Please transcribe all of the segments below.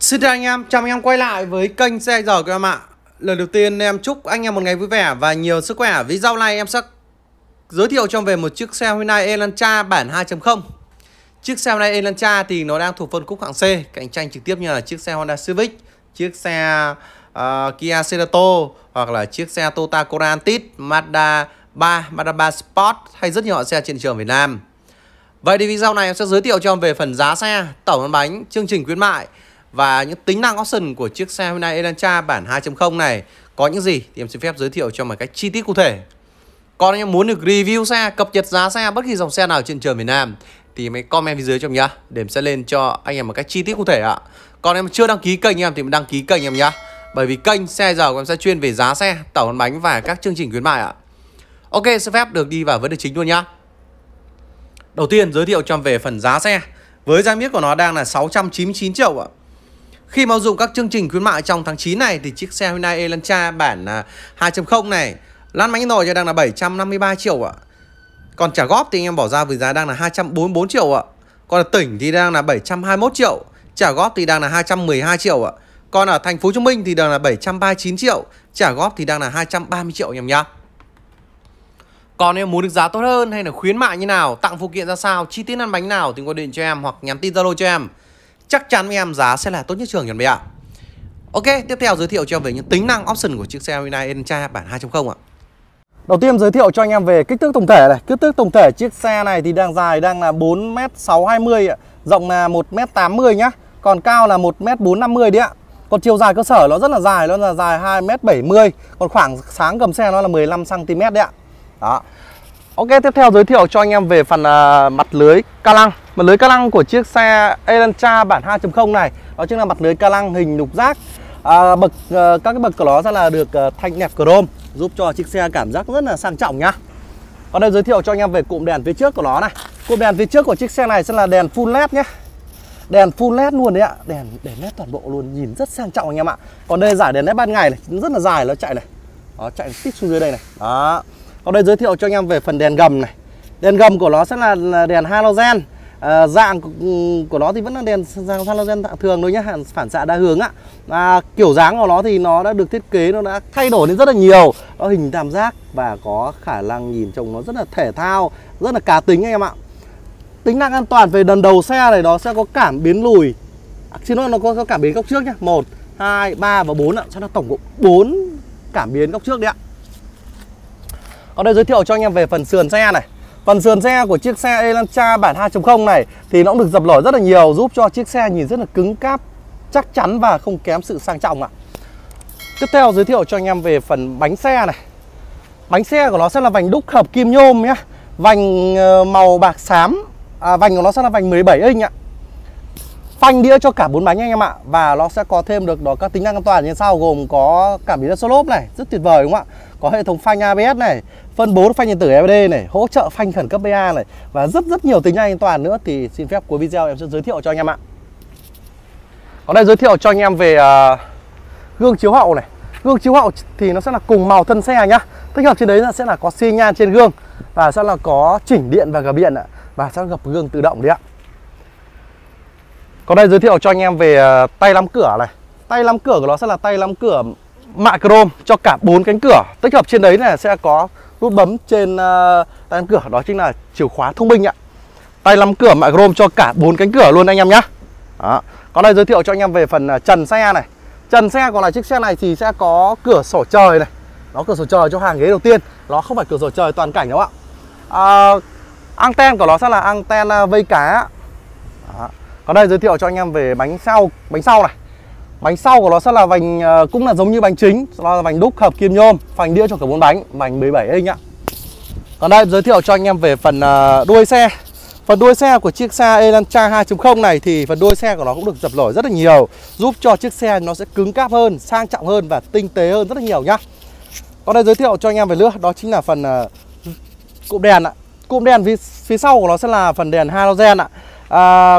Xin chào anh em, chào anh em quay lại với kênh Xe Giỏi của em ạ. Lần đầu tiên em chúc anh em một ngày vui vẻ và nhiều sức khỏe. Video này em sẽ giới thiệu cho em về một chiếc xe Hyundai Elantra bản 2.0. Chiếc xe Hyundai Elantra thì nó đang thuộc phân khúc hạng C, cạnh tranh trực tiếp như là chiếc xe Honda Civic, chiếc xe Kia Cerato hoặc là chiếc xe Toyota Corolla Altis, Mazda 3 Sport hay rất nhiều loại xe trên thị trường Việt Nam. Vậy thì video này em sẽ giới thiệu cho em về phần giá xe, tổng lăn bánh, chương trình khuyến mại và những tính năng option của chiếc xe Hyundai Elantra bản 2.0 này có những gì thì em xin phép giới thiệu cho một cách chi tiết cụ thể. Còn anh em muốn được review xe, cập nhật giá xe bất kỳ dòng xe nào trên thị trường Việt Nam thì mấy comment phía dưới cho em nhá, để em sẽ lên cho anh em một cách chi tiết cụ thể ạ. Còn em chưa đăng ký kênh em thì mình đăng ký kênh em nhá, bởi vì kênh Xe Giỏi em sẽ chuyên về giá xe, tẩu lăn bánh và các chương trình khuyến mại ạ. Ok, xin phép được đi vào vấn đề chính luôn nhá. Đầu tiên giới thiệu cho em về phần giá xe. Với giá miết của nó đang là 699 triệu ạ. Khi mà dùng các chương trình khuyến mại trong tháng 9 này thì chiếc xe Hyundai Elantra bản 2.0 này lăn bánh nồi cho đang là 753 triệu ạ. Còn trả góp thì anh em bỏ ra với giá đang là 244 triệu ạ. Còn ở tỉnh thì đang là 721 triệu, trả góp thì đang là 212 triệu ạ. Còn ở thành phố Hồ Chí Minh thì đang là 739 triệu, trả góp thì đang là 230 triệu anh em nhá. Còn em muốn được giá tốt hơn hay là khuyến mại như nào, tặng phụ kiện ra sao, chi tiết lăn bánh nào thì gọi điện cho em hoặc nhắn tin Zalo cho em. Chắc chắn với em giá sẽ là tốt nhất trường nhận bé ạ. Ok, tiếp theo giới thiệu cho em về những tính năng option của chiếc xe Hyundai Elantra bản 2.0 ạ. Đầu tiên giới thiệu cho anh em về kích thước tổng thể này. Kích thước tổng thể chiếc xe này thì đang dài đang là 4m620 ạ, rộng là 1m80 nhá, còn cao là 1m450 đấy ạ. Còn chiều dài cơ sở nó rất là dài, nó là dài 2m70, còn khoảng sáng cầm xe nó là 15cm đấy ạ. Đó. Ok, tiếp theo giới thiệu cho anh em về phần mặt lưới ca lăng. Mặt lưới ca lăng của chiếc xe Elantra bản 2.0 này đó chính là mặt lưới ca lăng hình lục giác. Các cái bậc của nó sẽ là được thanh nẹp chrome, giúp cho chiếc xe cảm giác rất là sang trọng nhá. Còn đây giới thiệu cho anh em về cụm đèn phía trước của nó này. Cụm đèn phía trước của chiếc xe này sẽ là đèn full LED nhé, đèn full LED luôn đấy ạ, đèn LED toàn bộ luôn, nhìn rất sang trọng anh em ạ. Còn đây giải đèn LED ban ngày này rất là dài, nó chạy này, nó chạy tít xuống dưới đây này. Đó. Còn đây giới thiệu cho anh em về phần đèn gầm này. Đèn gầm của nó sẽ là đèn halogen. Dạng của nó thì vẫn là đèn halogen thường thôi nhá, phản xạ đa hướng ạ. Kiểu dáng của nó thì nó đã được thiết kế, nó đã thay đổi đến rất là nhiều. Nó hình tam giác và có khả năng nhìn trông nó rất là thể thao, rất là cá tính anh em ạ. Tính năng an toàn về đần đầu xe này, nó sẽ có cảm biến lùi, xin lỗi, nó có cảm biến góc trước nhá, 1, 2, 3 và 4 ạ, cho nó tổng cộng 4 cảm biến góc trước đấy ạ. Ở đây giới thiệu cho anh em về phần sườn xe này. Phần sườn xe của chiếc xe Elantra bản 2.0 này thì nó cũng được dập nổi rất là nhiều, giúp cho chiếc xe nhìn rất là cứng cáp, chắc chắn và không kém sự sang trọng ạ. Tiếp theo giới thiệu cho anh em về phần bánh xe này. Bánh xe của nó sẽ là vành đúc hợp kim nhôm nhé, vành màu bạc xám, vành của nó sẽ là vành 17 inch ạ. Phanh đĩa cho cả 4 bánh anh em ạ. Và nó sẽ có thêm được đó các tính năng an toàn như sau, gồm có cảm biến đa số lốp này, rất tuyệt vời đúng không ạ. Có hệ thống phanh ABS này, phân bố phanh điện tử EBD này, hỗ trợ phanh khẩn cấp BA này, và rất nhiều tính năng an toàn nữa thì xin phép cuối video em sẽ giới thiệu cho anh em ạ. Ở đây giới thiệu cho anh em về gương chiếu hậu này. Gương chiếu hậu thì nó sẽ là cùng màu thân xe nhá. Tích hợp trên đấy là sẽ là có xi nhan trên gương và sẽ là có chỉnh điện và gập điện ạ, và sẽ gập gương tự động đấy ạ. Còn đây giới thiệu cho anh em về tay lắm cửa này. Tay lắm cửa của nó sẽ là tay lắm cửa mạ chrome cho cả 4 cánh cửa. Tích hợp trên đấy là sẽ có nút bấm trên tay lắm cửa, đó chính là chìa khóa thông minh ạ. Tay lắm cửa mạ chrome cho cả 4 cánh cửa luôn anh em nhé. Còn đây giới thiệu cho anh em về phần trần xe này. Trần xe còn là chiếc xe này thì sẽ có cửa sổ trời này. Nó cửa sổ trời cho hàng ghế đầu tiên, nó không phải cửa sổ trời toàn cảnh đâu ạ. Anten của nó sẽ là anten vây cá. Đó. Còn đây giới thiệu cho anh em về bánh sau này. Bánh sau của nó sẽ là vành, cũng là giống như bánh chính, nó là vành đúc hợp kim nhôm, phanh đĩa cho cả 4 bánh, vành 17 inch ạ. Còn đây giới thiệu cho anh em về phần đuôi xe. Phần đuôi xe của chiếc xe Elantra 2.0 này thì phần đuôi xe của nó cũng được dập nổi rất là nhiều, giúp cho chiếc xe nó sẽ cứng cáp hơn, sang trọng hơn và tinh tế hơn rất là nhiều nhá. Còn đây giới thiệu cho anh em về nữa, đó chính là phần cụm đèn ạ. Cụm đèn phía sau của nó sẽ là phần đèn halogen ạ.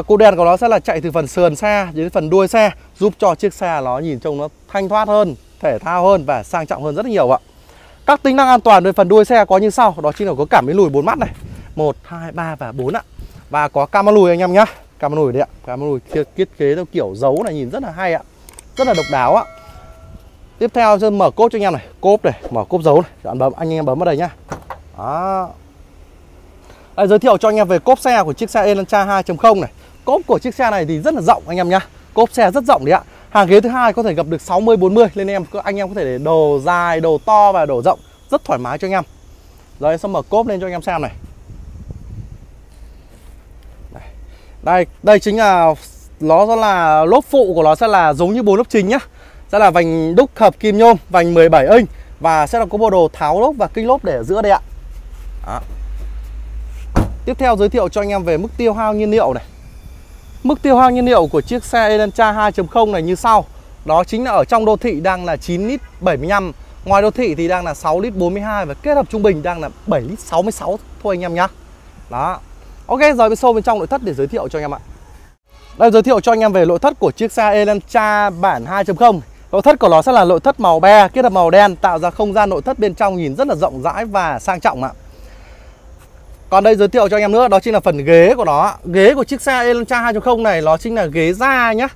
Cụm đèn của nó sẽ là chạy từ phần sườn xe đến phần đuôi xe, giúp cho chiếc xe nó nhìn trông nó thanh thoát hơn, thể thao hơn và sang trọng hơn rất là nhiều ạ. Các tính năng an toàn về phần đuôi xe có như sau, đó chính là có cảm biến lùi 4 mắt này, 1, 2, 3 và 4 ạ, và có camera lùi anh em nhá. Cam nồi đấy ạ. Cam nồi thiết kế theo kiểu dấu này nhìn rất là hay ạ. Rất là độc đáo ạ. Tiếp theo sẽ mở cốp cho anh em này, cốp này, mở cốp dấu này, anh em bấm vào đây nhá. Đó. Đây, giới thiệu cho anh em về cốp xe của chiếc xe Elantra 2.0 này. Cốp của chiếc xe này thì rất là rộng anh em nhá. Cốp xe rất rộng đấy ạ. Hàng ghế thứ hai có thể gặp được 60-40 nên anh em có thể để đồ dài, đồ to và đồ rộng rất thoải mái cho anh em. Rồi xong mở cốp lên cho anh em xem này. Đây chính là nó là lốp phụ của nó sẽ là giống như bốn lốp chính nhá. Sẽ là vành đúc hợp kim nhôm, vành 17 inch và sẽ là có bộ đồ tháo lốp và kích lốp để ở giữa đây ạ. Đó. Tiếp theo giới thiệu cho anh em về mức tiêu hao nhiên liệu này. Mức tiêu hao nhiên liệu của chiếc xe Elantra 2.0 này như sau. Đó chính là ở trong đô thị đang là 9 lít 75, ngoài đô thị thì đang là 6 lít 42, và kết hợp trung bình đang là 7 lít 66 thôi anh em nhá. Đó. Ok, rồi bên sâu bên trong nội thất để giới thiệu cho anh em ạ. Đây, giới thiệu cho anh em về nội thất của chiếc xe Elantra bản 2.0. Nội thất của nó sẽ là nội thất màu be kết hợp màu đen, tạo ra không gian nội thất bên trong nhìn rất là rộng rãi và sang trọng ạ. Còn đây giới thiệu cho anh em nữa, đó chính là phần ghế của nó. Ghế của chiếc xe Elantra 2.0 này nó chính là ghế da nhá.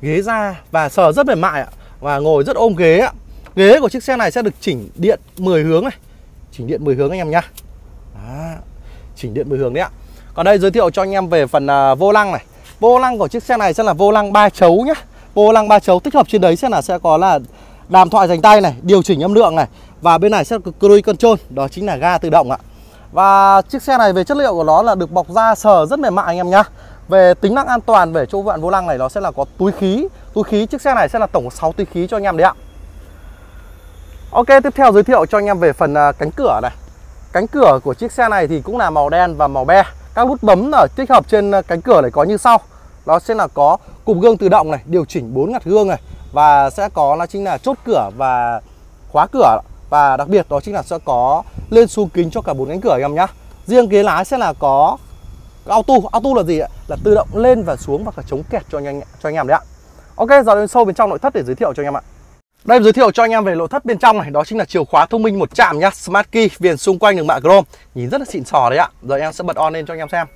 Ghế da và sờ rất mềm mại ạ, và ngồi rất ôm ghế ạ. Ghế của chiếc xe này sẽ được chỉnh điện 10 hướng này. Chỉnh điện 10 hướng anh em nhá. Đó. Chỉnh điện 10 hướng đấy ạ. Còn đây giới thiệu cho anh em về phần vô lăng này. Vô lăng của chiếc xe này sẽ là vô lăng 3 chấu nhá. Vô lăng 3 chấu tích hợp trên đấy sẽ có đàm thoại dành tay này, điều chỉnh âm lượng này, và bên này sẽ có cruise control, đó chính là ga tự động ạ. Và chiếc xe này về chất liệu của nó là được bọc da sờ rất mềm mại anh em nhá. Về tính năng an toàn về chỗ vặn vô lăng này nó sẽ là có túi khí. Túi khí chiếc xe này sẽ là tổng 6 túi khí cho anh em đấy ạ. Ok, tiếp theo giới thiệu cho anh em về phần cánh cửa này. Cánh cửa của chiếc xe này thì cũng là màu đen và màu be. Các nút bấm ở tích hợp trên cánh cửa này có như sau. Nó sẽ là có cụp gương tự động này, điều chỉnh 4 ngặt gương này, và sẽ có là chính là chốt cửa và khóa cửa, và đặc biệt đó chính là sẽ có lên xuống kính cho cả 4 cánh cửa anh em nhá. Riêng ghế lái sẽ là có auto. Auto là gì ạ? Là tự động lên và xuống và cả chống kẹt cho anh em đấy ạ. Ok, giờ đến sâu bên trong nội thất để giới thiệu cho anh em ạ. Đây giới thiệu cho anh em về nội thất bên trong này, đó chính là chìa khóa thông minh 1 chạm nhá, Smart Key viền xung quanh đường mạ chrome, nhìn rất là xịn sò đấy ạ. Giờ em sẽ bật on lên cho anh em xem.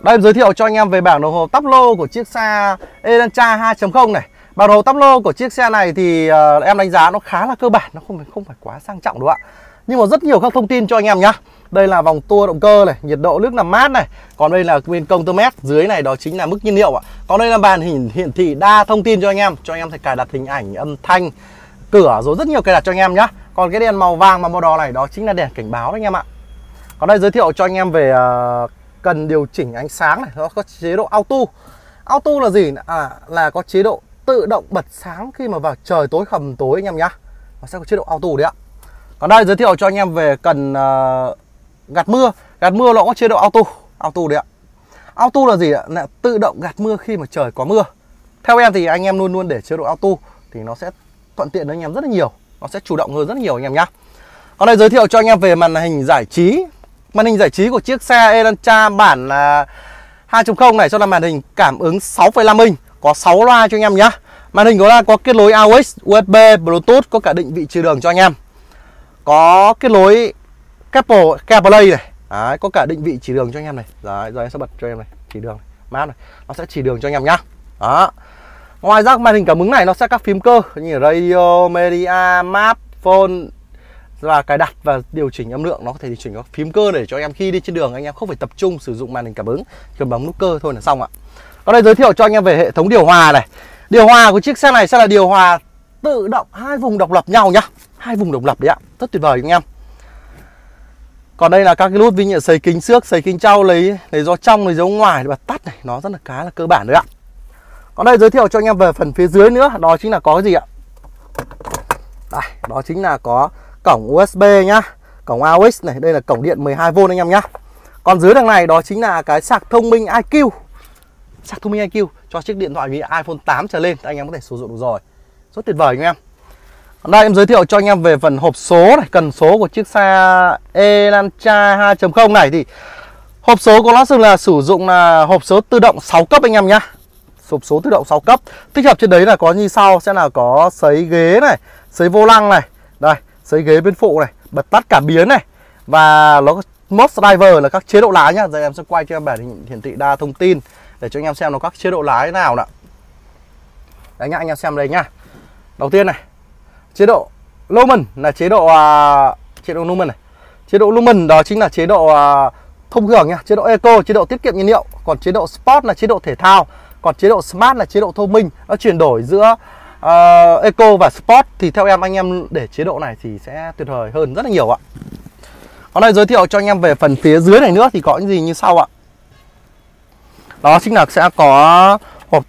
Đây giới thiệu cho anh em về bảng đồng hồ táp lô của chiếc xe Elantra 2.0 này. Bảng đồng hồ táp lô của chiếc xe này thì em đánh giá nó khá là cơ bản, nó không phải quá sang trọng đâu ạ. Nhưng mà rất nhiều các thông tin cho anh em nhá. Đây là vòng tua động cơ này, nhiệt độ nước làm mát này. Còn đây là bên công tơ mét, dưới này đó chính là mức nhiên liệu ạ. Còn đây là màn hình hiển thị đa thông tin cho anh em thể cài đặt hình ảnh, âm thanh, cửa rồi rất nhiều cài đặt cho anh em nhá. Còn cái đèn màu vàng và màu đỏ này đó chính là đèn cảnh báo đấy anh em ạ. Còn đây giới thiệu cho anh em về cần điều chỉnh ánh sáng này, nó có chế độ auto. Auto là gì? Là có chế độ tự động bật sáng khi mà vào trời tối, hầm tối anh em nhá. Nó sẽ có chế độ auto đấy ạ. Còn đây giới thiệu cho anh em về cần gạt mưa nó có chế độ auto đấy ạ. Auto là gì ạ? Là tự động gạt mưa khi mà trời có mưa. Theo em thì anh em luôn luôn để chế độ auto thì nó sẽ thuận tiện với anh em rất là nhiều, nó sẽ chủ động hơn rất nhiều anh em nhá. Còn đây giới thiệu cho anh em về màn hình giải trí. Màn hình giải trí của chiếc xe Elantra bản 2.0 này sẽ là màn hình cảm ứng 6,5 inch, có 6 loa cho anh em nhá. Màn hình có kết nối AUX, USB, Bluetooth, có cả định vị chỉ đường cho anh em. Có kết nối Apple CarPlay này. Đấy, có cả định vị chỉ đường cho anh em này. Đấy, rồi em sẽ bật cho em này, chỉ đường này, map này, nó sẽ chỉ đường cho anh em nhá. Đó. Ngoài ra màn hình cảm ứng này nó sẽ các phím cơ như radio, media, map, phone, và cài đặt và điều chỉnh âm lượng. Nó có thể điều chỉnh các phím cơ để cho anh em khi đi trên đường anh em không phải tập trung sử dụng màn hình cảm ứng, chỉ bấm nút cơ thôi là xong ạ. Còn đây giới thiệu cho anh em về hệ thống điều hòa này. Điều hòa của chiếc xe này sẽ là điều hòa tự động 2 vùng độc lập nhau nhá. 2 vùng độc lập đấy ạ, rất tuyệt vời anh em. Còn đây là các cái nút vi nhựa sấy kính xước, sấy kính trao, lấy gió trong, lấy gió ngoài để bật tắt này, nó rất là khá là cơ bản đấy ạ. Còn đây giới thiệu cho anh em về phần phía dưới nữa, đó chính là có cái gì ạ? Đây, đó chính là có cổng USB nhá, cổng AUX này, đây là cổng điện 12V anh em nhá. Còn dưới đằng này đó chính là cái sạc thông minh IQ. Sạc thông minh IQ cho chiếc điện thoại với iPhone 8 trở lên anh em có thể sử dụng được rồi. Rất tuyệt vời anh em. Đây em giới thiệu cho anh em về phần hộp số này, cần số của chiếc xe Elantra 2.0 này thì hộp số của nó là sử dụng là hộp số tự động 6 cấp anh em nhá. Hộp số tự động 6 cấp. Tích hợp trên đấy là có như sau, sẽ là có sấy ghế này, sấy vô lăng này, đây, sấy ghế bên phụ này, bật tắt cảm biến này, và nó Mode driver là các chế độ lái nhá. Giờ em sẽ quay cho em bản hiển thị đa thông tin để cho anh em xem nó các chế độ lái nào nè. Đấy nhá, anh em xem đây nhá. Đầu tiên này, chế độ lumen là chế độ lumen này. Chế độ lumen đó chính là chế độ thông thường nhá, chế độ eco, chế độ tiết kiệm nhiên liệu. Còn chế độ sport là chế độ thể thao. Còn chế độ smart là chế độ thông minh. Nó chuyển đổi giữa eco và sport thì theo em, anh em để chế độ này thì sẽ tuyệt vời hơn rất là nhiều ạ. Hôm nay giới thiệu cho anh em về phần phía dưới này nữa thì có những gì như sau ạ. Đó chính là sẽ có hộp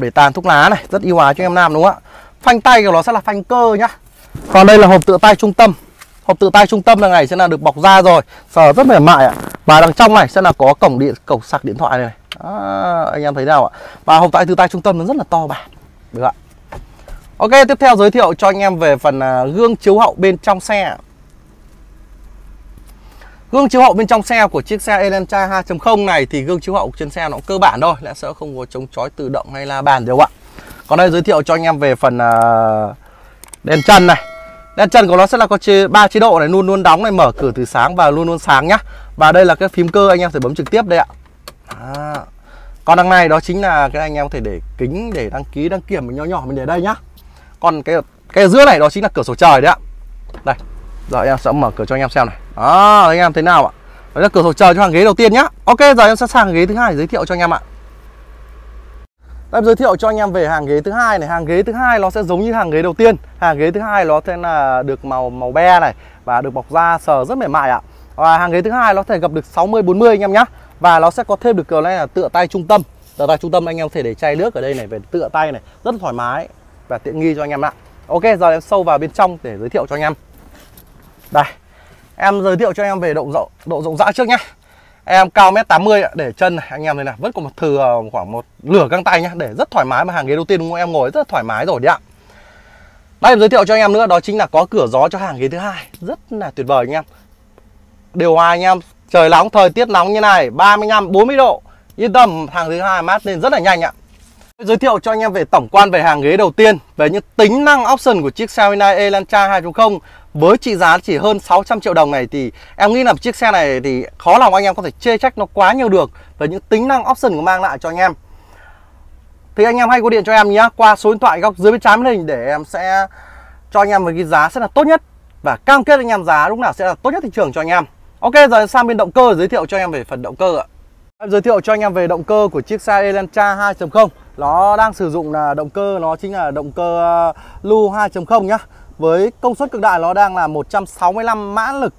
để tàn thuốc lá này, rất ưu ái cho em nam đúng không ạ. Phanh tay của nó sẽ là phanh cơ nhá. Còn đây là hộp tựa tay trung tâm. Hộp tựa tay trung tâm là này sẽ là được bọc da rồi, sờ rất mềm mại ạ. Và đằng trong này sẽ là có cổng sạc điện thoại này. Đó, anh em thấy nào ạ. Và hộp tựa tay trung tâm nó rất là to bản. Được ạ. Ok, tiếp theo giới thiệu cho anh em về phần gương chiếu hậu bên trong xe. Gương chiếu hậu bên trong xe của chiếc xe Elantra 2.0 này thì gương chiếu hậu trên xe nó cơ bản thôi, lẽ sẽ không có chống chói tự động hay la bàn đâu ạ. Còn đây giới thiệu cho anh em về phần đèn chân này. Đèn chân của nó sẽ là có 3 chế độ này, luôn luôn đóng này, mở cửa từ sáng và luôn luôn sáng nhá. Và đây là cái phím cơ anh em thể bấm trực tiếp đây ạ. À. Còn đằng này đó chính là cái anh em có thể để kính, để đăng ký đăng kiểm nhỏ nhỏ mình để đây nhá. Còn cái ở giữa này đó chính là cửa sổ trời đấy ạ. Đây. Giờ em sẽ mở cửa cho anh em xem này. Đó, anh em thấy nào ạ? Đấy là cửa sổ trời cho hàng ghế đầu tiên nhá. Ok, giờ em sẽ sang hàng ghế thứ hai giới thiệu cho anh em ạ. Em giới thiệu cho anh em về hàng ghế thứ hai này. Hàng ghế thứ hai nó sẽ giống như hàng ghế đầu tiên. Hàng ghế thứ hai nó sẽ là được màu be này và được bọc da sờ rất mềm mại ạ. Và hàng ghế thứ hai nó có thể gặp được 60-40 anh em nhá. Và nó sẽ có thêm được kiểu này là tựa tay trung tâm. Tựa tay trung tâm anh em có thể để chai nước ở đây này, về tựa tay này, rất thoải mái và tiện nghi cho anh em ạ. Ok, giờ em sâu vào bên trong để giới thiệu cho anh em. Đây, em giới thiệu cho anh em về độ rộng rãi trước nhé. Em cao 1m80 để chân này, anh em này là vẫn còn một thừa khoảng một lửa găng tay nhá, để rất thoải mái. Mà hàng ghế đầu tiên đúng không, em ngồi rất thoải mái rồi đấy ạ. Đây em giới thiệu cho anh em nữa đó chính là có cửa gió cho hàng ghế thứ hai, rất là tuyệt vời anh em. Điều hòa anh em, trời nóng thời tiết nóng như này 35-40 độ, yên tâm hàng thứ hai mát lên rất là nhanh ạ. Giới thiệu cho anh em về tổng quan về hàng ghế đầu tiên, về những tính năng option của chiếc xe Hyundai Elantra 2.0 với trị giá chỉ hơn 600 triệu đồng này thì em nghĩ là chiếc xe này thì khó lòng anh em có thể chê trách nó quá nhiều được về những tính năng option của mang lại cho anh em. Thì anh em hãy gọi điện cho em nhé, qua số điện thoại góc dưới bên trái màn hình để em sẽ cho anh em với cái giá sẽ là tốt nhất và cam kết anh em giá lúc nào sẽ là tốt nhất thị trường cho anh em. Ok, giờ sang bên động cơ giới thiệu cho anh em về phần động cơ ạ. Em giới thiệu cho anh em về động cơ của chiếc xe Elantra 2.0. Nó đang sử dụng là động cơ, nó chính là động cơ Lu 2.0 nhá. Với công suất cực đại nó đang là 165 mã lực,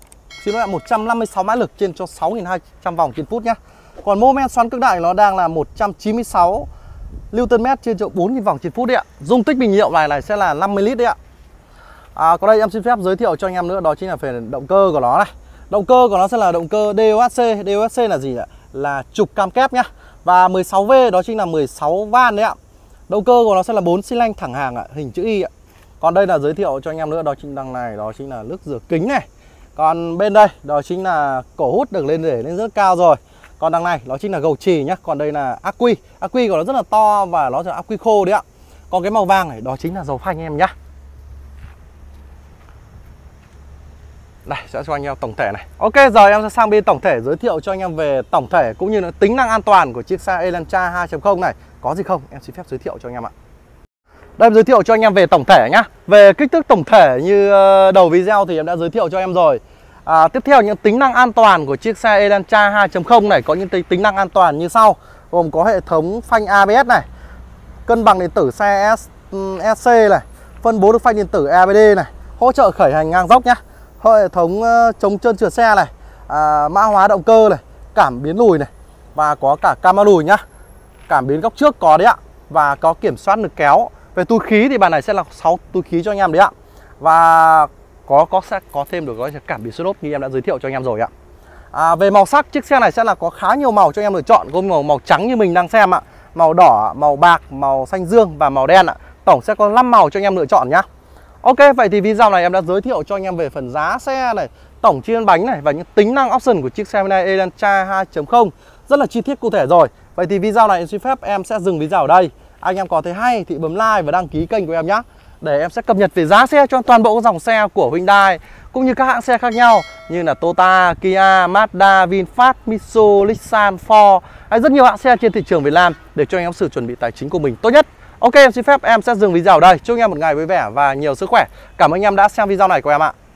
xin lỗi ạ, 156 mã lực trên cho 6.200 vòng trên phút nhá. Còn mô men xoắn cực đại nó đang là 196 Nm trên cho 4.000 vòng trên phút đấy ạ. Dung tích bình liệu này sẽ là 50 lít đấy ạ. Còn đây em xin phép giới thiệu cho anh em nữa đó chính là về động cơ của nó này. Động cơ của nó sẽ là động cơ DOHC. DOHC là gì ạ? Là trục cam kép nhá. Và 16V đó chính là 16 van đấy ạ. Động cơ của nó sẽ là 4 xi lanh thẳng hàng ạ, hình chữ Y ạ. Còn đây là giới thiệu cho anh em nữa đó chính đằng này đó chính là nước rửa kính này. Còn bên đây đó chính là cổ hút được lên để lên rất cao rồi. Còn đằng này đó chính là gầu chì nhá. Còn đây là ắc quy. Ắc quy của nó rất là to và nó là ắc quy khô đấy ạ. Còn cái màu vàng này đó chính là dầu phanh em nhá. Đây, sẽ cho anh em tổng thể này. Ok, giờ em sẽ sang bên tổng thể giới thiệu cho anh em về tổng thể cũng như là tính năng an toàn của chiếc xe Elantra 2.0 này. Có gì không? Em xin phép giới thiệu cho anh em ạ. Đây, em giới thiệu cho anh em về tổng thể nhá. Về kích thước tổng thể như đầu video thì em đã giới thiệu cho em rồi. Tiếp theo những tính năng an toàn của chiếc xe Elantra 2.0 này có những tính năng an toàn như sau. Gồm có hệ thống phanh ABS này, cân bằng điện tử xe ESC này, phân bố được phanh điện tử EBD này, hỗ trợ khởi hành ngang dốc nhá. Hệ thống chống trơn trượt xe này, mã hóa động cơ này, cảm biến lùi này và có cả camera lùi nhá. Cảm biến góc trước có đấy ạ. Và có kiểm soát lực kéo. Về túi khí thì bạn này sẽ là 6 túi khí cho anh em đấy ạ. Và sẽ có thêm được gói cảm biến số lốp như em đã giới thiệu cho anh em rồi ạ. Về màu sắc chiếc xe này sẽ là có khá nhiều màu cho anh em lựa chọn, gồm màu trắng như mình đang xem ạ, màu đỏ, màu bạc, màu xanh dương và màu đen ạ. Tổng sẽ có 5 màu cho anh em lựa chọn nhá. Ok, vậy thì video này em đã giới thiệu cho anh em về phần giá xe này, tổng chi bánh này và những tính năng option của chiếc xe Hyundai Elantra 2.0 rất là chi tiết cụ thể rồi. Vậy thì video này em xin phép em sẽ dừng video ở đây. Anh em có thấy hay thì bấm like và đăng ký kênh của em nhé. để em sẽ cập nhật về giá xe cho toàn bộ các dòng xe của Hyundai cũng như các hãng xe khác nhau như là Toyota, Kia, Mazda, VinFast, Mitsubishi, Nissan, Ford hay rất nhiều hãng xe trên thị trường Việt Nam để cho anh em sự chuẩn bị tài chính của mình tốt nhất. Ok, em xin phép em sẽ dừng video ở đây. Chúc anh em một ngày vui vẻ và nhiều sức khỏe. Cảm ơn anh em đã xem video này của em ạ.